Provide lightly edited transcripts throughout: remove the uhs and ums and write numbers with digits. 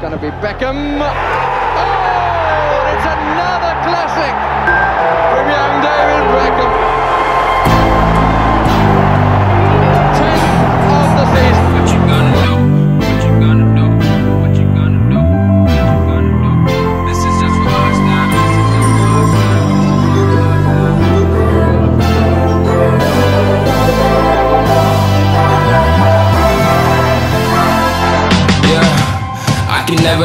going to be Beckham. Oh, it's another classic from young David Beckham. 10th of the season. What you gonna do? What you gonna do? What you gonna do? What you gonna do? This is just for us now. This is just for us now. Yeah, I can never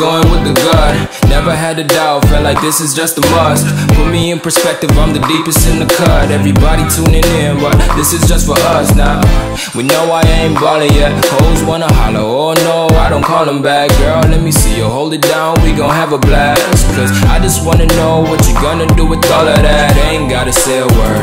Going with the gut, never had a doubt, felt like this is just a must. Put me in perspective, I'm the deepest in the cut. Everybody tuning in, but this is just for us now. We know I ain't ballin' yet, hoes wanna holler, oh no, I don't call them back. Girl, let me see you, hold it down, we gon' have a blast. Cause I just wanna know what you gonna do with all of that. I ain't gotta say a word,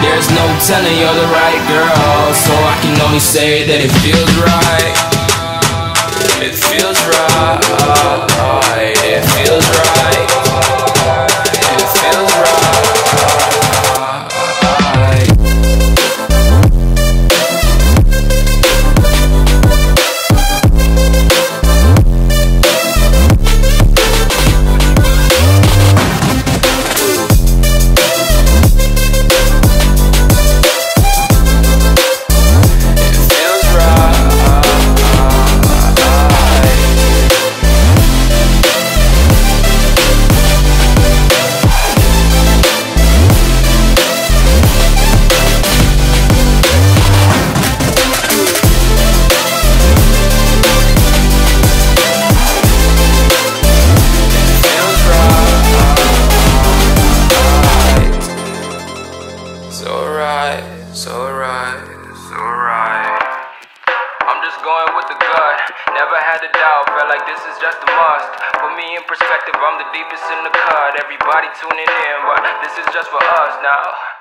There's no telling you're the right girl, so I can only say that it feels right. It feels right. It feels right. It feels perspective, I'm the deepest in the cut. Everybody tuning in, but this is just for us now.